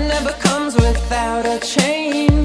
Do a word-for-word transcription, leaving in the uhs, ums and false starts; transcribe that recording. nothing ever comes without a change.